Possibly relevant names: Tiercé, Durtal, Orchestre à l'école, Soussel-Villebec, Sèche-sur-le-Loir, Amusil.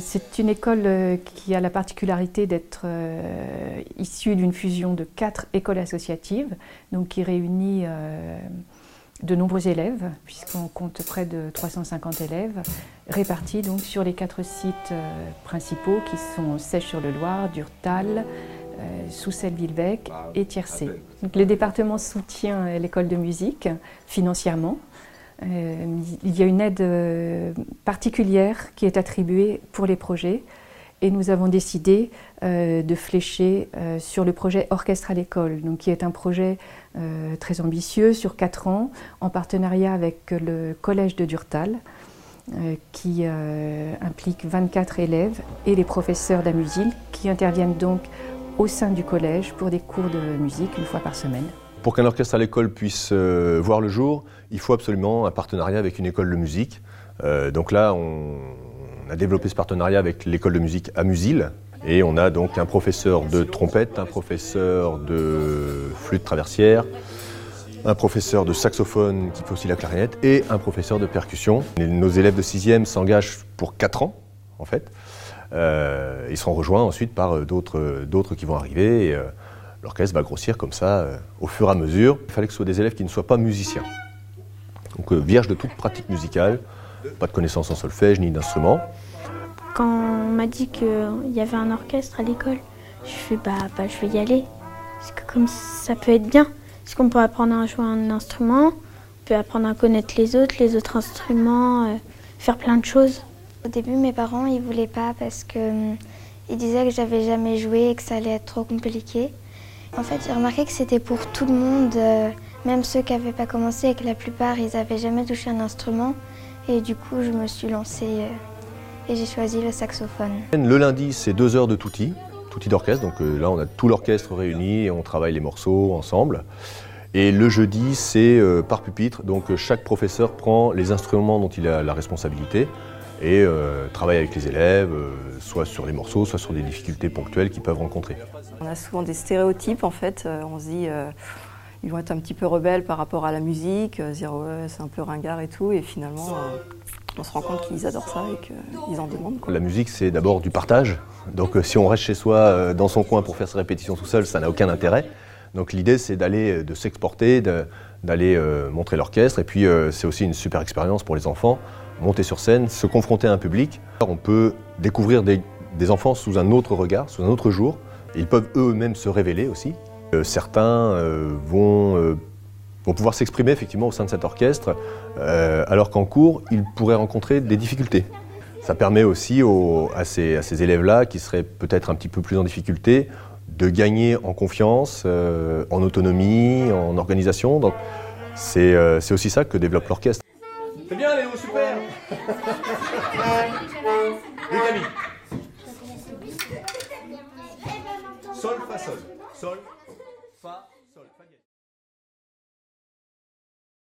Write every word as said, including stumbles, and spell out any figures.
C'est une école qui a la particularité d'être issue d'une fusion de quatre écoles associatives, donc qui réunit de nombreux élèves, puisqu'on compte près de trois cent cinquante élèves, répartis donc sur les quatre sites principaux qui sont Sèche-sur-le-Loir, Durtal, Soussel-Villebec et Tiercé. Donc, le département soutient l'école de musique financièrement. Euh, il y a une aide euh, particulière qui est attribuée pour les projets et nous avons décidé euh, de flécher euh, sur le projet Orchestre à l'école, donc qui est un projet euh, très ambitieux sur quatre ans en partenariat avec le collège de Durtal euh, qui euh, implique vingt-quatre élèves et les professeurs d'Amusil qui interviennent donc au sein du collège pour des cours de musique une fois par semaine. Pour qu'un orchestre à l'école puisse euh, voir le jour, il faut absolument un partenariat avec une école de musique. Euh, donc là, on, on a développé ce partenariat avec l'école de musique Amusil. Et on a donc un professeur de trompette, un professeur de flûte traversière, un professeur de saxophone qui fait aussi la clarinette et un professeur de percussion. Et nos élèves de sixième s'engagent pour quatre ans, en fait. Euh, ils seront rejoints ensuite par d'autres d'autres qui vont arriver. Et, euh, L'orchestre va grossir comme ça euh, au fur et à mesure. Il fallait que ce soit des élèves qui ne soient pas musiciens, donc euh, vierges de toute pratique musicale, pas de connaissances en solfège ni d'instruments. Quand on m'a dit qu'il y avait un orchestre à l'école, je fais bah, bah je vais y aller, parce que comme ça peut être bien, parce qu'on peut apprendre à jouer un instrument, on peut apprendre à connaître les autres, les autres instruments, euh, faire plein de choses. Au début, mes parents ils voulaient pas parce que euh, ils disaient que j'avais jamais joué et que ça allait être trop compliqué. En fait, j'ai remarqué que c'était pour tout le monde, euh, même ceux qui n'avaient pas commencé et que la plupart, ils n'avaient jamais touché un instrument. Et du coup, je me suis lancée euh, et j'ai choisi le saxophone. Le lundi, c'est deux heures de tutti, tutti d'orchestre. Donc euh, là, on a tout l'orchestre réuni et on travaille les morceaux ensemble. Et le jeudi, c'est euh, par pupitre. Donc euh, chaque professeur prend les instruments dont il a la responsabilité et euh, travaille avec les élèves, euh, soit sur les morceaux, soit sur des difficultés ponctuelles qu'ils peuvent rencontrer. On a souvent des stéréotypes en fait, euh, on se dit euh, ils vont être un petit peu rebelles par rapport à la musique, euh, dire ouais, c'est un peu ringard et tout, et finalement euh, on se rend compte qu'ils adorent ça et qu'ils en demandent, quoi. La musique c'est d'abord du partage, donc euh, si on reste chez soi euh, dans son coin pour faire ses répétitions tout seul, ça n'a aucun intérêt. Donc l'idée c'est d'aller, de s'exporter, d'aller euh, montrer l'orchestre, et puis euh, c'est aussi une super expérience pour les enfants. Monter sur scène, se confronter à un public. On peut découvrir des, des enfants sous un autre regard, sous un autre jour. Ils peuvent eux-mêmes se révéler aussi. Euh, certains euh, vont, euh, vont pouvoir s'exprimer effectivement au sein de cet orchestre, euh, alors qu'en cours, ils pourraient rencontrer des difficultés. Ça permet aussi aux, à ces, à ces élèves-là, qui seraient peut-être un petit peu plus en difficulté, de gagner en confiance, euh, en autonomie, en organisation. Donc, c'est euh, c'est aussi ça que développe l'orchestre. C'est bien Léo, super. Et Camille. Sol, fa, sol. Sol, fa.